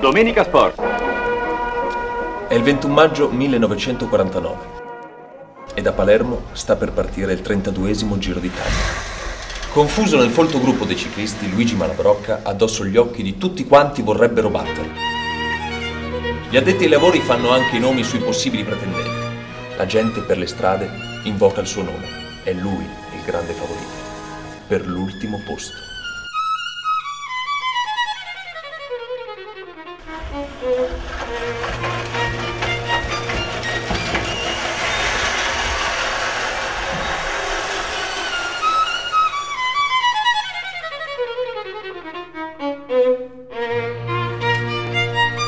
Domenica Sport. È il 21 maggio 1949 e da Palermo sta per partire il 32esimo Giro d'Italia. Confuso nel folto gruppo dei ciclisti, Luigi Malabrocca ha addosso gli occhi di tutti quanti vorrebbero batterlo. Gli addetti ai lavori fanno anche i nomi sui possibili pretendenti. La gente per le strade invoca il suo nome. È lui il grande favorito. Per l'ultimo posto.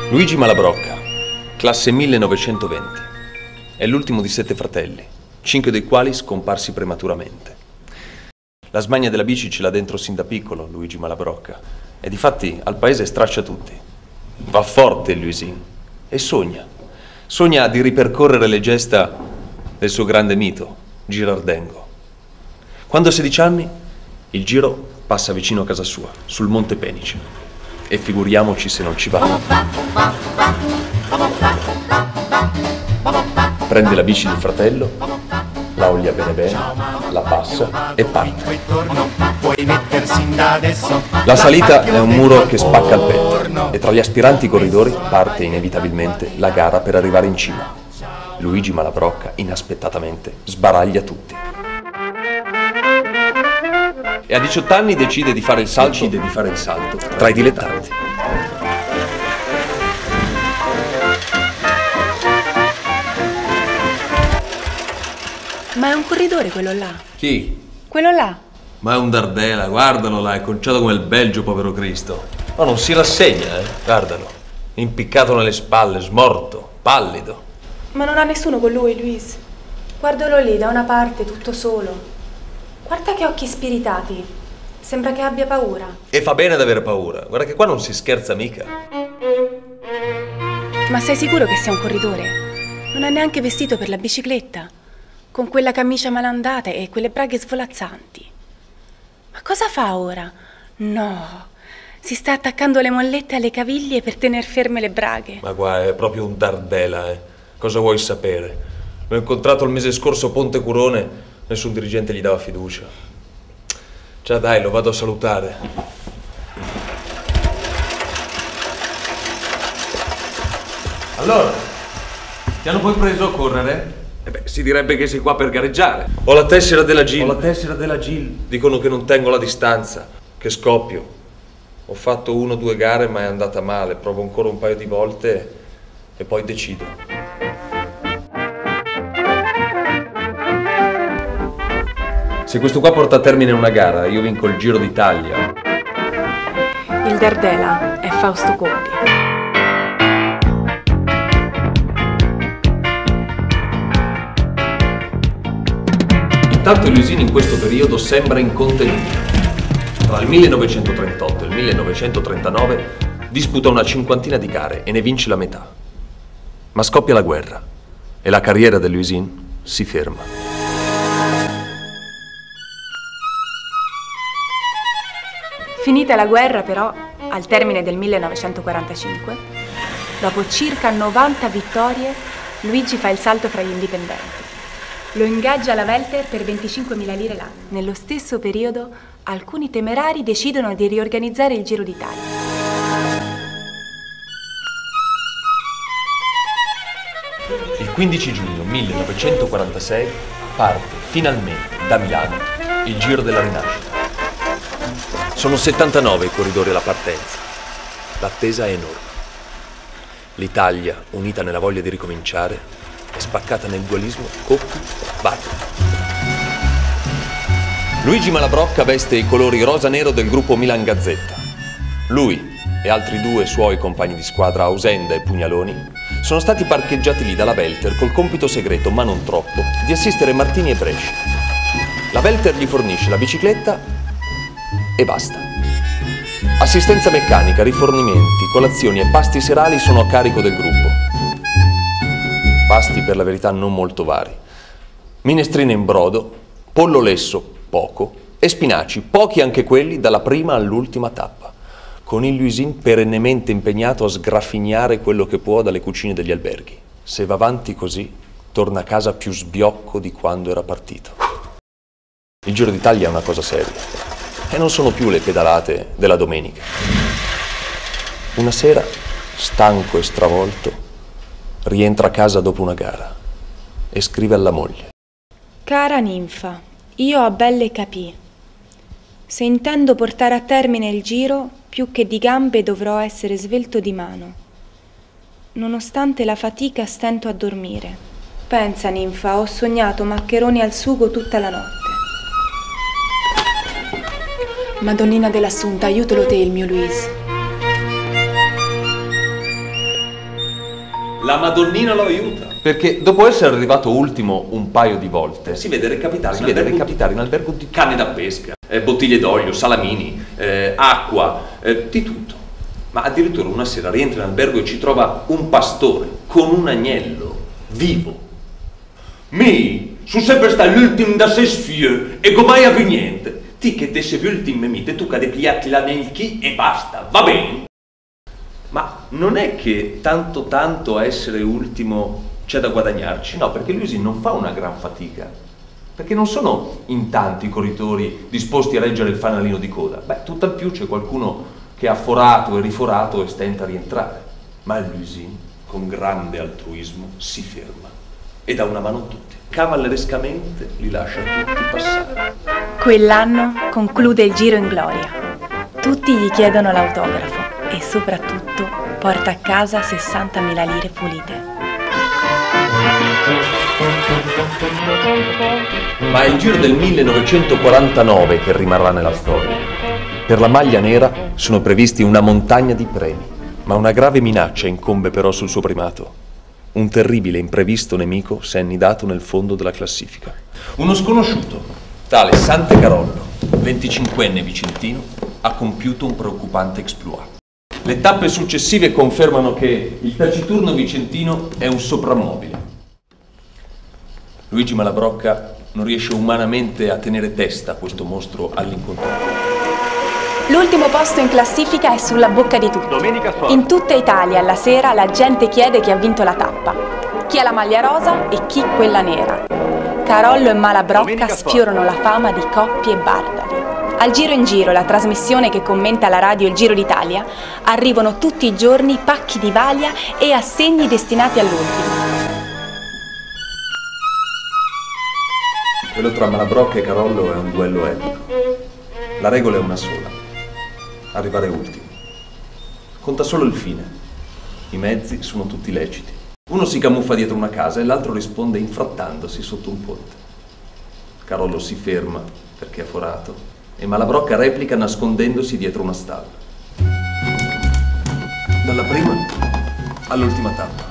Luigi Malabrocca, classe 1920, è l'ultimo di 7 fratelli, 5 dei quali scomparsi prematuramente. La smania della bici ce l'ha dentro sin da piccolo Luigi Malabrocca e difatti al paese straccia tutti. Va forte Luigi e sogna di ripercorrere le gesta del suo grande mito, Girardengo. Quando ha 16 anni il Giro passa vicino a casa sua, sul Monte Penice. E figuriamoci se non ci va. Prende la bici del fratello, la oglia bene bene, la passa e parte. La salita è un muro che spacca il petto e tra gli aspiranti corridori parte inevitabilmente la gara per arrivare in cima. Luigi Malabrocca inaspettatamente sbaraglia tutti. E a 18 anni decide di fare il salto, tra i dilettanti. Ma è un corridore quello là? Chi? Quello là. Ma è un Dardela, guardalo là, è conciato come il Belgio, povero Cristo. Ma non si rassegna, guardalo. Impiccato nelle spalle, smorto, pallido. Ma non ha nessuno con lui, Luis. Guardalo lì, da una parte, tutto solo. Guarda che occhi spiritati, sembra che abbia paura. E fa bene ad avere paura, guarda che qua non si scherza mica. Ma sei sicuro che sia un corridore? Non è neanche vestito per la bicicletta, con quella camicia malandata e quelle braghe svolazzanti. Ma cosa fa ora? No, si sta attaccando le mollette alle caviglie per tener ferme le braghe. Ma guarda, è proprio un Dardela, eh. Cosa vuoi sapere? L'ho incontrato il mese scorso a Ponte Curone. Nessun dirigente gli dava fiducia. Cioè dai, lo vado a salutare. Allora, ti hanno poi preso a correre? Eh beh, si direbbe che sei qua per gareggiare. Ho la tessera della GIL. Dicono che non tengo la distanza. Che scoppio. Ho fatto 1 o 2 gare ma è andata male. Provo ancora un paio di volte e poi decido. Se questo qua porta a termine una gara, io vinco il Giro d'Italia. Il Dardela è Fausto Coppi. Intanto Luisini in questo periodo sembra incontenibile. Tra il 1938 e il 1939 disputa una cinquantina di gare e ne vince la metà. Ma scoppia la guerra e la carriera del Luisini si ferma. Finita la guerra però, al termine del 1945, dopo circa 90 vittorie, Luigi fa il salto fra gli indipendenti. Lo ingaggia la Welter per 25.000 lire l'anno. Nello stesso periodo, alcuni temerari decidono di riorganizzare il Giro d'Italia. Il 15 giugno 1946 parte finalmente da Milano il Giro della Rinascita. Sono 79 i corridori alla partenza. L'attesa è enorme. L'Italia, unita nella voglia di ricominciare, è spaccata nel dualismo Coppi-Bartali. Luigi Malabrocca veste i colori rosa-nero del gruppo Milan Gazzetta. Lui e altri 2 suoi compagni di squadra, Ausenda e Pugnaloni, sono stati parcheggiati lì dalla Welter col compito segreto, ma non troppo, di assistere Martini e Brescia. La Welter gli fornisce la bicicletta e basta. Assistenza meccanica, rifornimenti, colazioni e pasti serali sono a carico del gruppo. pasti per la verità non molto vari, minestrine in brodo, pollo lesso poco e spinaci, pochi anche quelli dalla prima all'ultima tappa, con il Luisin perennemente impegnato a sgraffignare quello che può dalle cucine degli alberghi. Se va avanti così, torna a casa più sbiocco di quando era partito. Il Giro d'Italia è una cosa seria e non sono più le pedalate della domenica. Una sera, stanco e stravolto, rientra a casa dopo una gara e scrive alla moglie. Cara ninfa, io a belle capì. Se intendo portare a termine il giro, più che di gambe dovrò essere svelto di mano. Nonostante la fatica stento a dormire. Pensa, ninfa, ho sognato maccheroni al sugo tutta la notte. Madonnina dell'Assunta, aiutalo te il mio Luis. La Madonnina lo aiuta. Perché dopo essere arrivato ultimo un paio di volte, si vede recapitare in albergo di canne da pesca, bottiglie d'olio, salamini, acqua, di tutto. Ma addirittura una sera rientra in albergo e ci trova un pastore con un agnello vivo. Mi, su sempre sta l'ultim da ses fieu e comai a vi niente. Ti che te se l'ultim mite, tu cade piatti la nel chi e basta, va bene? Ma non è che tanto a essere ultimo c'è da guadagnarci, no, perché Luigi non fa una gran fatica. Perché non sono in tanti i corridori disposti a reggere il fanalino di coda. Beh, tutt'al più c'è qualcuno che ha forato e riforato e stenta a rientrare. Ma Luisin, con grande altruismo, si ferma e dà una mano a tutti. Cavallerescamente li lascia tutti passare. Quell'anno conclude il giro in gloria. Tutti gli chiedono l'autografo e soprattutto porta a casa 60.000 lire pulite. Ma è il giro del 1949 che rimarrà nella storia. Per la maglia nera sono previsti una montagna di premi, ma una grave minaccia incombe però sul suo primato. Un terribile imprevisto nemico si è annidato nel fondo della classifica. Uno sconosciuto, tale Sante Carollo, 25enne vicentino, ha compiuto un preoccupante exploit. Le tappe successive confermano che il taciturno vicentino è un soprammobile. Luigi Malabrocca non riesce umanamente a tenere testa a questo mostro all'incontrato. L'ultimo posto in classifica è sulla bocca di tutti. In tutta Italia, alla sera, la gente chiede chi ha vinto la tappa. Chi ha la maglia rosa e chi quella nera. Carollo e Malabrocca sfiorano la fama di Coppi e Bartali. Al Giro in Giro, la trasmissione che commenta la radio Il Giro d'Italia, arrivano tutti i giorni pacchi di vaglia e assegni destinati all'ultimo. Quello tra Malabrocca e Carollo è un duello epico. La regola è una sola: arrivare ultimi. Conta solo il fine. I mezzi sono tutti leciti. Uno si camuffa dietro una casa e l'altro risponde infrattandosi sotto un ponte. Carollo si ferma perché è forato e Malabrocca replica nascondendosi dietro una stalla. Dalla prima all'ultima tappa,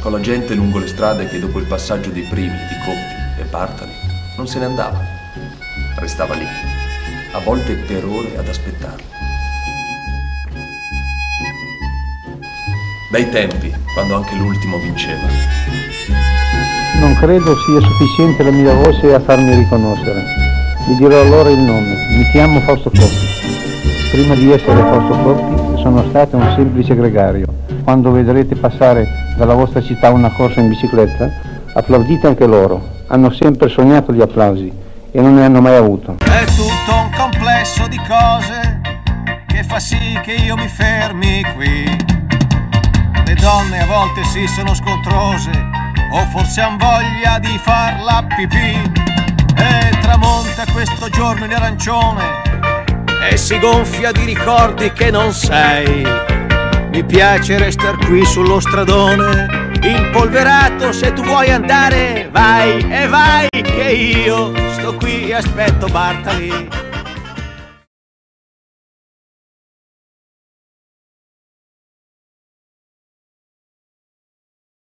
con la gente lungo le strade che dopo il passaggio dei primi, di Coppi e Bartali, non se ne andava, restava lì, a volte per ore ad aspettarlo. Dai tempi, quando anche l'ultimo vinceva. Non credo sia sufficiente la mia voce a farmi riconoscere. Vi dirò allora il nome. Mi chiamo Fausto Coppi. Prima di essere Fausto Coppi sono stato un semplice gregario. Quando vedrete passare dalla vostra città una corsa in bicicletta, applaudite anche loro. Hanno sempre sognato gli applausi e non ne hanno mai avuto. È tutto un complesso di cose che fa sì che io mi fermi qui. Le donne a volte sì sono scontrose o forse han voglia di farla pipì. E tramonta questo giorno in arancione e si gonfia di ricordi che non sei. Mi piace restar qui sullo stradone impolverato, se tu vuoi andare vai e vai che io sto qui e aspetto Bartali.